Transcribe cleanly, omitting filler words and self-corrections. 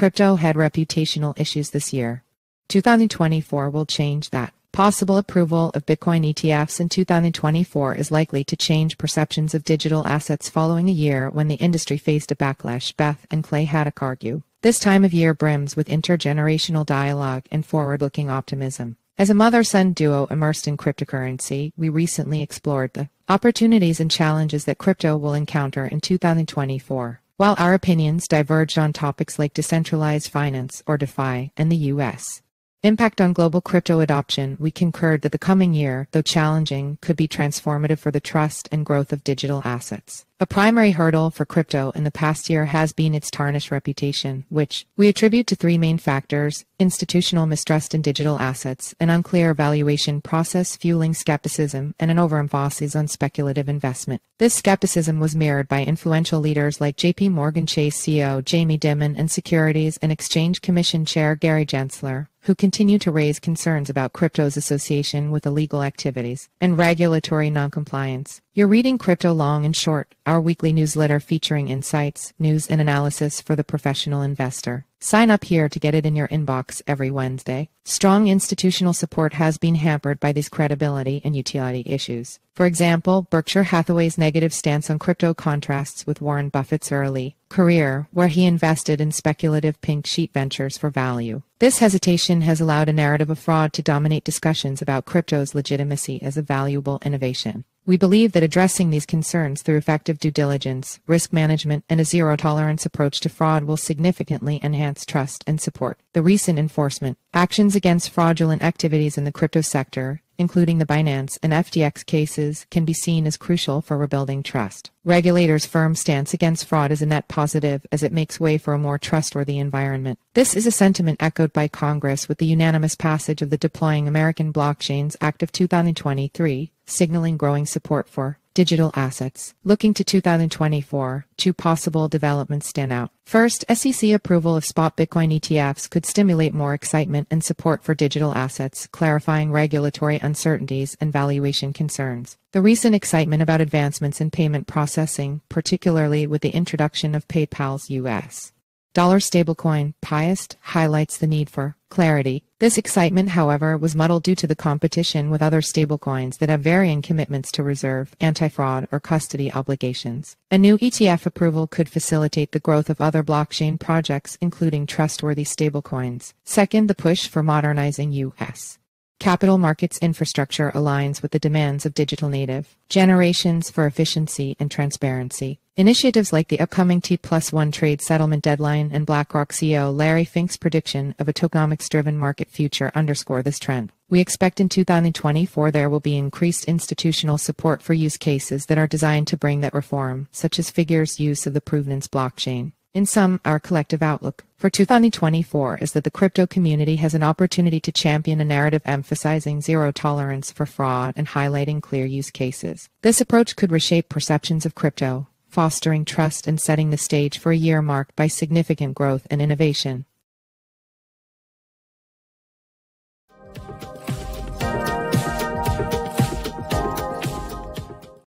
Crypto had reputational issues this year. 2024 will change that. Possible approval of Bitcoin ETFs in 2024 is likely to change perceptions of digital assets following a year when the industry faced a backlash, Beth and Clay Haddock argue. This time of year brims with intergenerational dialogue and forward-looking optimism. As a mother-son duo immersed in cryptocurrency, we recently explored the opportunities and challenges that crypto will encounter in 2024. While our opinions diverged on topics like decentralized finance or DeFi and the U.S. impact on global crypto adoption, we concurred that the coming year, though challenging, could be transformative for the trust and growth of digital assets. A primary hurdle for crypto in the past year has been its tarnished reputation, which we attribute to three main factors: institutional mistrust in digital assets, an unclear valuation process fueling skepticism, and an overemphasis on speculative investment. This skepticism was mirrored by influential leaders like JPMorgan Chase CEO Jamie Dimon and Securities and Exchange Commission Chair Gary Gensler, who continue to raise concerns about crypto's association with illegal activities and regulatory noncompliance. You're reading Crypto Long and Short, our weekly newsletter featuring insights, news, and analysis for the professional investor. Sign up here to get it in your inbox every Wednesday. Strong institutional support has been hampered by these credibility and utility issues. For example, Berkshire Hathaway's negative stance on crypto contrasts with Warren Buffett's early career, where he invested in speculative pink sheet ventures for value. This hesitation has allowed a narrative of fraud to dominate discussions about crypto's legitimacy as a valuable innovation. We believe that addressing these concerns through effective due diligence, risk management, and a zero-tolerance approach to fraud will significantly enhance trust and support. The recent enforcement actions against fraudulent activities in the crypto sector, including the Binance and FTX cases, can be seen as crucial for rebuilding trust. Regulators' firm stance against fraud is a net positive as it makes way for a more trustworthy environment. This is a sentiment echoed by Congress with the unanimous passage of the Deploying American Blockchains Act of 2023, signaling growing support for digital assets. Looking to 2024, two possible developments stand out. First, SEC approval of spot Bitcoin ETFs could stimulate more excitement and support for digital assets, clarifying regulatory uncertainties and valuation concerns. The recent excitement about advancements in payment processing, particularly with the introduction of PayPal's U.S. dollar stablecoin, PYUSD, highlights the need for clarity. This excitement, however, was muddled due to the competition with other stablecoins that have varying commitments to reserve, anti-fraud, or custody obligations. A new ETF approval could facilitate the growth of other blockchain projects, including trustworthy stablecoins. Second, the push for modernizing U.S. capital markets infrastructure aligns with the demands of digital native generations for efficiency and transparency. Initiatives like the upcoming T+1 trade settlement deadline and BlackRock CEO Larry Fink's prediction of a tokenomics-driven market future underscore this trend. We expect in 2024 there will be increased institutional support for use cases that are designed to bring that reform, such as Figure's use of the Provenance blockchain. In sum, our collective outlook for 2024 is that the crypto community has an opportunity to champion a narrative emphasizing zero tolerance for fraud and highlighting clear use cases. This approach could reshape perceptions of crypto, fostering trust and setting the stage for a year marked by significant growth and innovation.